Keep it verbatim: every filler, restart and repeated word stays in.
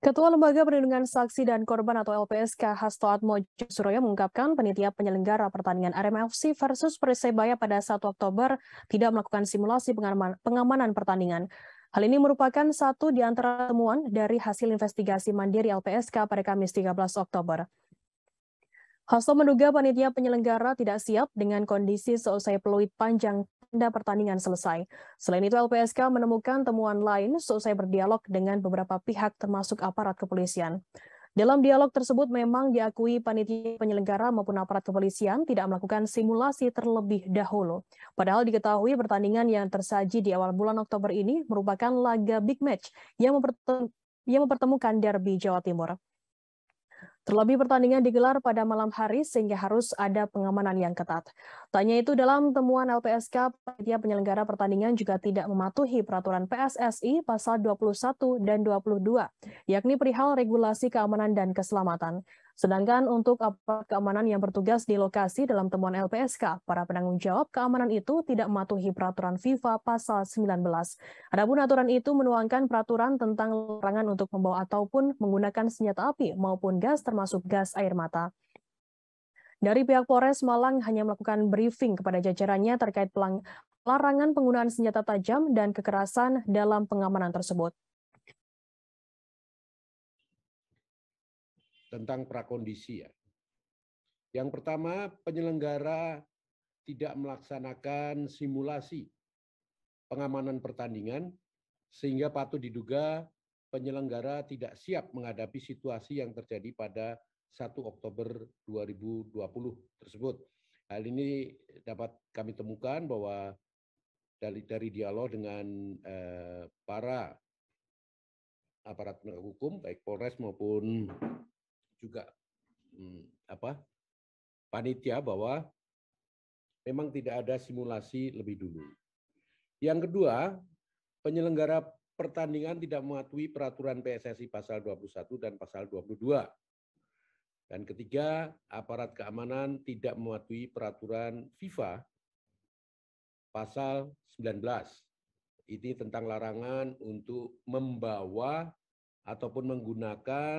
Ketua Lembaga Perlindungan Saksi dan Korban atau L P S K Hasto Atmojo Suroyo mengungkapkan panitia penyelenggara pertandingan Arema F C versus Persebaya pada satu Oktober tidak melakukan simulasi pengaman, pengamanan pertandingan. Hal ini merupakan satu di antara temuan dari hasil investigasi mandiri L P S K pada Kamis tiga belas Oktober. Hasto menduga panitia penyelenggara tidak siap dengan kondisi seusai peluit panjang tanda pertandingan selesai. Selain itu, L P S K menemukan temuan lain seusai berdialog dengan beberapa pihak termasuk aparat kepolisian. Dalam dialog tersebut memang diakui panitia penyelenggara maupun aparat kepolisian tidak melakukan simulasi terlebih dahulu. Padahal diketahui pertandingan yang tersaji di awal bulan Oktober ini merupakan laga big match yang mempertemukan Derby Jawa Timur. Terlebih pertandingan digelar pada malam hari sehingga harus ada pengamanan yang ketat. Tak hanya itu, dalam temuan L P S K, panitia penyelenggara pertandingan juga tidak mematuhi peraturan P S S I pasal dua puluh satu dan dua puluh dua, yakni perihal regulasi keamanan dan keselamatan. Sedangkan untuk aparat keamanan yang bertugas di lokasi dalam temuan L P S K, para penanggung jawab keamanan itu tidak mematuhi peraturan FIFA pasal sembilan belas. Adapun aturan itu menuangkan peraturan tentang larangan untuk membawa ataupun menggunakan senjata api maupun gas termasuk gas air mata. Dari pihak Polres Malang hanya melakukan briefing kepada jajarannya terkait larangan penggunaan senjata tajam dan kekerasan dalam pengamanan tersebut. Tentang prakondisi ya. Yang pertama, penyelenggara tidak melaksanakan simulasi pengamanan pertandingan sehingga patut diduga penyelenggara tidak siap menghadapi situasi yang terjadi pada satu Oktober dua ribu dua puluh tersebut. Hal ini dapat kami temukan bahwa dari, dari dialog dengan eh, para aparat penegak hukum baik Polres maupun juga hmm, apa panitia bahwa memang tidak ada simulasi lebih dulu. Yang kedua, penyelenggara pertandingan tidak mematuhi peraturan P S S I pasal dua puluh satu dan pasal dua puluh dua. Dan ketiga, aparat keamanan tidak mematuhi peraturan FIFA pasal sembilan belas. Ini tentang larangan untuk membawa ataupun menggunakan.